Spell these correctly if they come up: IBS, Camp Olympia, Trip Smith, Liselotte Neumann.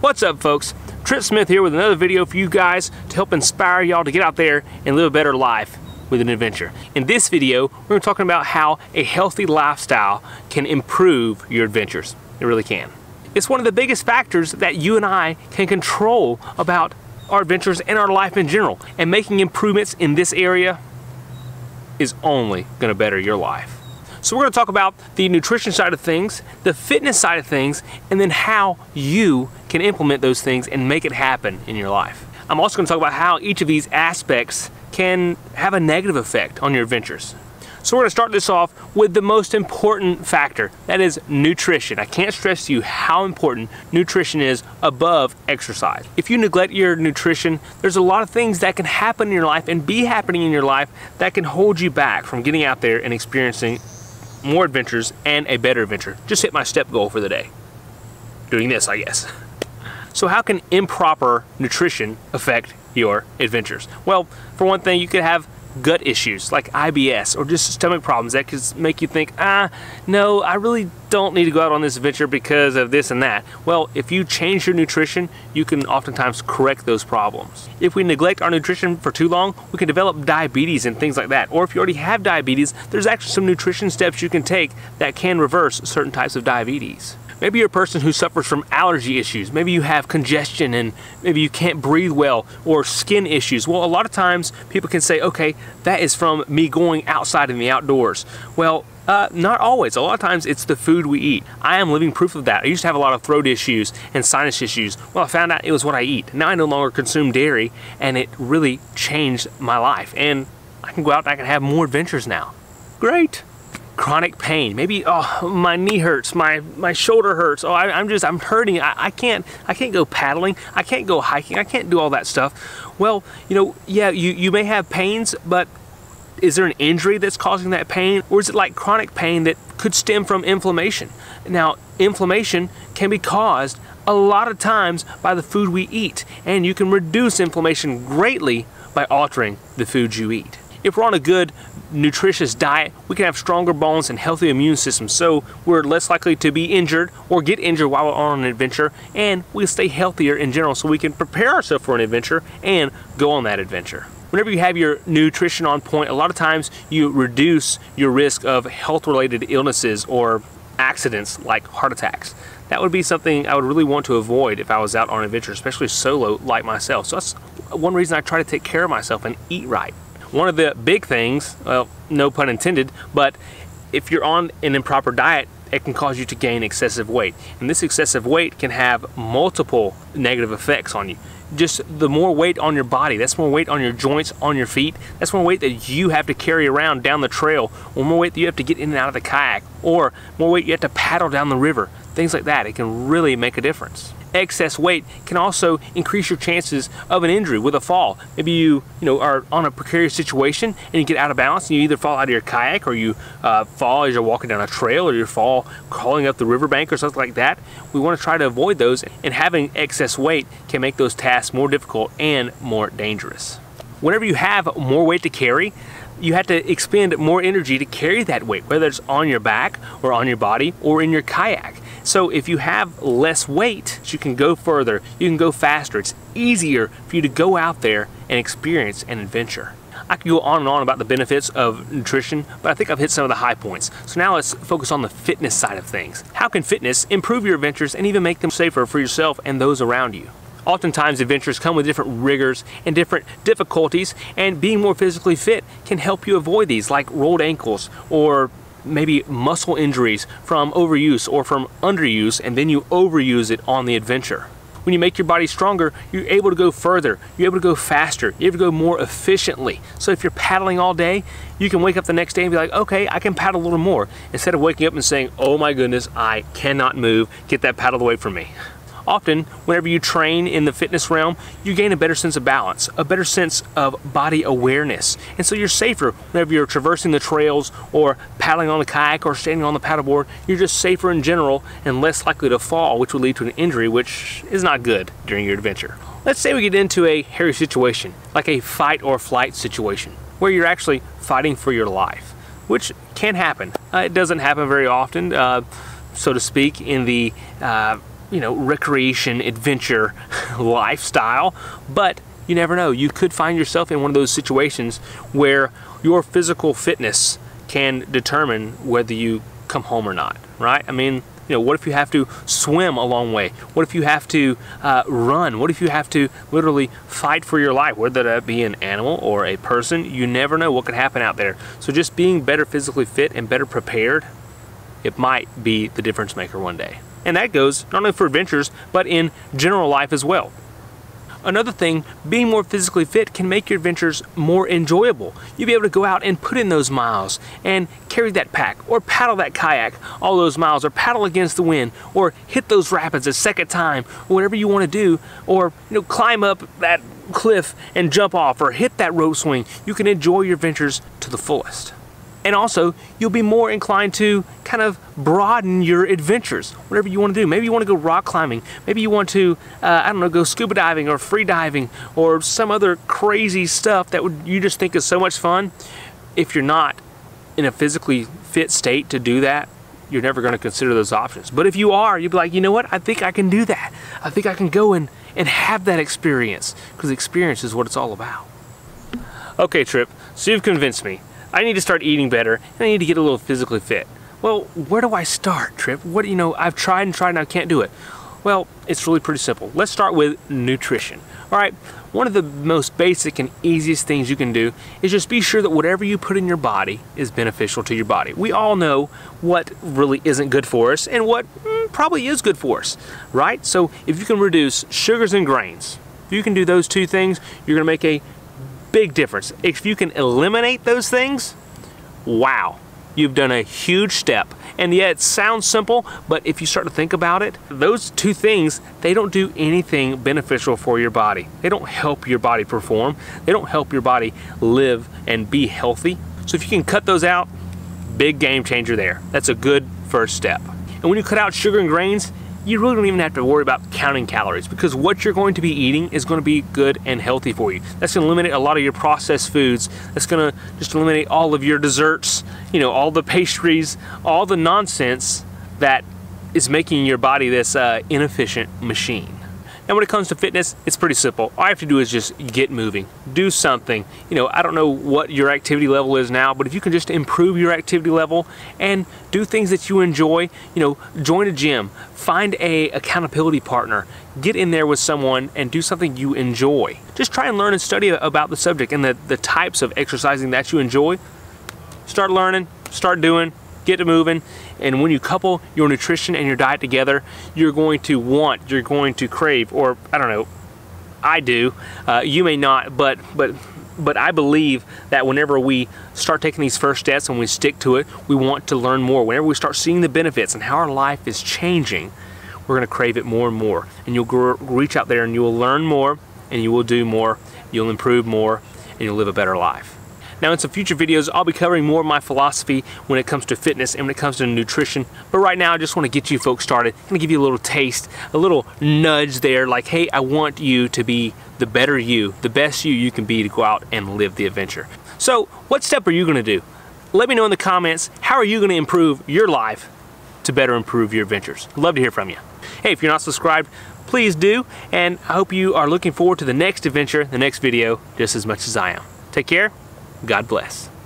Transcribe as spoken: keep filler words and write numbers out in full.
What's up, folks? Trip Smith here with another video for you guys to help inspire y'all to get out there and live a better life with an adventure. In this video, we're talking about how a healthy lifestyle can improve your adventures. It really can. It's one of the biggest factors that you and I can control about our adventures and our life in general. And making improvements in this area is only going to better your life. So we're going to talk about the nutrition side of things, the fitness side of things, and then how you can implement those things and make it happen in your life. I'm also going to talk about how each of these aspects can have a negative effect on your adventures. So we're going to start this off with the most important factor, that is nutrition. I can't stress to you how important nutrition is above exercise. If you neglect your nutrition, there's a lot of things that can happen in your life and be happening in your life that can hold you back from getting out there and experiencing more adventures and a better adventure. Just hit my step goal for the day. Doing this, I guess. So how can improper nutrition affect your adventures? Well, for one thing, you could have gut issues like I B S or just stomach problems that could make you think, ah, no, I really don't need to go out on this adventure because of this and that. Well, if you change your nutrition, you can oftentimes correct those problems. If we neglect our nutrition for too long, we can develop diabetes and things like that. Or if you already have diabetes, there's actually some nutrition steps you can take that can reverse certain types of diabetes. Maybe you're a person who suffers from allergy issues. Maybe you have congestion and maybe you can't breathe well, or skin issues. Well, a lot of times people can say, okay, that is from me going outside in the outdoors. Well, uh, not always. A lot of times it's the food we eat. I am living proof of that. I used to have a lot of throat issues and sinus issues. Well, I found out it was what I eat. Now I no longer consume dairy, and it really changed my life. And I can go out and I can have more adventures now. Great. Chronic pain. Maybe, oh, my knee hurts, my my shoulder hurts, oh, I, I'm just, I'm hurting, I, I can't I can't go paddling, I can't go hiking, I can't do all that stuff. Well, you know, yeah, you, you may have pains, but is there an injury that's causing that pain? Or is it like chronic pain that could stem from inflammation? Now, inflammation can be caused a lot of times by the food we eat, and you can reduce inflammation greatly by altering the food you eat. If we're on a good nutritious diet, we can have stronger bones and healthy immune systems, so we're less likely to be injured or get injured while we're on an adventure, and we stay healthier in general so we can prepare ourselves for an adventure and go on that adventure. Whenever you have your nutrition on point, a lot of times you reduce your risk of health-related illnesses or accidents like heart attacks. That would be something I would really want to avoid if I was out on an adventure, especially solo like myself. So that's one reason I try to take care of myself and eat right. One of the big things, well, no pun intended, but if you're on an improper diet, it can cause you to gain excessive weight. And this excessive weight can have multiple negative effects on you. Just the more weight on your body, that's more weight on your joints, on your feet, that's more weight that you have to carry around down the trail, or more weight that you have to get in and out of the kayak, or more weight you have to paddle down the river, things like that. It can really make a difference. Excess weight can also increase your chances of an injury with a fall. Maybe you you know are on a precarious situation and you get out of balance and you either fall out of your kayak, or you uh, fall as you're walking down a trail, or you fall crawling up the riverbank or something like that. We want to try to avoid those, and having excess weight can make those tasks more difficult and more dangerous. Whenever you have more weight to carry, you have to expend more energy to carry that weight, whether it's on your back or on your body or in your kayak. So if you have less weight, you can go further, you can go faster. It's easier for you to go out there and experience an adventure. I could go on and on about the benefits of nutrition, but I think I've hit some of the high points. So now let's focus on the fitness side of things. How can fitness improve your adventures and even make them safer for yourself and those around you? Oftentimes, adventures come with different rigors and different difficulties, and being more physically fit can help you avoid these, like rolled ankles or maybe muscle injuries from overuse or from underuse, and then you overuse it on the adventure. When you make your body stronger, you're able to go further, you're able to go faster, you're able to go more efficiently. So if you're paddling all day, you can wake up the next day and be like, okay, I can paddle a little more, instead of waking up and saying, oh my goodness, I cannot move, get that paddle away from me. Often, whenever you train in the fitness realm, you gain a better sense of balance, a better sense of body awareness. And so you're safer whenever you're traversing the trails or paddling on the kayak or standing on the paddleboard. You're just safer in general and less likely to fall, which will lead to an injury, which is not good during your adventure. Let's say we get into a hairy situation, like a fight or flight situation, where you're actually fighting for your life, which can happen. Uh, it doesn't happen very often, uh, so to speak, in the uh, you know, recreation, adventure lifestyle, but you never know. You could find yourself in one of those situations where your physical fitness can determine whether you come home or not, right? I mean, you know, what if you have to swim a long way? What if you have to uh, run? What if you have to literally fight for your life, whether that be an animal or a person? You never know what could happen out there. So just being better physically fit and better prepared, it might be the difference maker one day. And that goes not only for adventures, but in general life as well. Another thing, being more physically fit can make your adventures more enjoyable. You'll be able to go out and put in those miles and carry that pack or paddle that kayak all those miles or paddle against the wind or hit those rapids a second time or whatever you want to do, or you know, climb up that cliff and jump off or hit that rope swing. You can enjoy your adventures to the fullest. And also, you'll be more inclined to kind of broaden your adventures, whatever you want to do. Maybe you want to go rock climbing. Maybe you want to, uh, I don't know, go scuba diving or free diving or some other crazy stuff that would, you just think is so much fun. If you're not in a physically fit state to do that, you're never going to consider those options. But if you are, you'll be like, you know what? I think I can do that. I think I can go and, and have that experience, because experience is what it's all about. Okay, Trip, so you've convinced me. I need to start eating better, and I need to get a little physically fit. Well, where do I start, Trip? What, you know, I've tried and tried and I can't do it. Well, it's really pretty simple. Let's start with nutrition. All right, one of the most basic and easiest things you can do is just be sure that whatever you put in your body is beneficial to your body. We all know what really isn't good for us and what mm, probably is good for us, right? So if you can reduce sugars and grains, if you can do those two things, you're gonna make a big difference. If you can eliminate those things, wow, you've done a huge step. And yeah, it sounds simple, but if you start to think about it, those two things, they don't do anything beneficial for your body. They don't help your body perform. They don't help your body live and be healthy. So if you can cut those out, big game changer there. That's a good first step. And when you cut out sugar and grains, you really don't even have to worry about counting calories, because what you're going to be eating is going to be good and healthy for you. That's going to eliminate a lot of your processed foods. That's going to just eliminate all of your desserts, you know, all the pastries, all the nonsense that is making your body this uh, inefficient machine. And when it comes to fitness, it's pretty simple. All you have to do is just get moving, do something. You know, I don't know what your activity level is now, but if you can just improve your activity level and do things that you enjoy, you know, join a gym, find a accountability partner, get in there with someone and do something you enjoy. Just try and learn and study about the subject and the, the types of exercising that you enjoy. Start learning, start doing, get to moving, and when you couple your nutrition and your diet together, you're going to want, you're going to crave, or I don't know, I do, uh, you may not, but but but I believe that whenever we start taking these first steps and we stick to it, we want to learn more. Whenever we start seeing the benefits and how our life is changing, we're going to crave it more and more, and you'll reach out there and you will learn more, and you will do more, you'll improve more, and you'll live a better life. Now, in some future videos, I'll be covering more of my philosophy when it comes to fitness and when it comes to nutrition. But right now, I just want to get you folks started. I'm going to give you a little taste, a little nudge there, like, hey, I want you to be the better you, the best you you can be to go out and live the adventure. So, what step are you going to do? Let me know in the comments, how are you going to improve your life to better improve your adventures? I'd love to hear from you. Hey, if you're not subscribed, please do. And I hope you are looking forward to the next adventure, the next video, just as much as I am. Take care. God bless.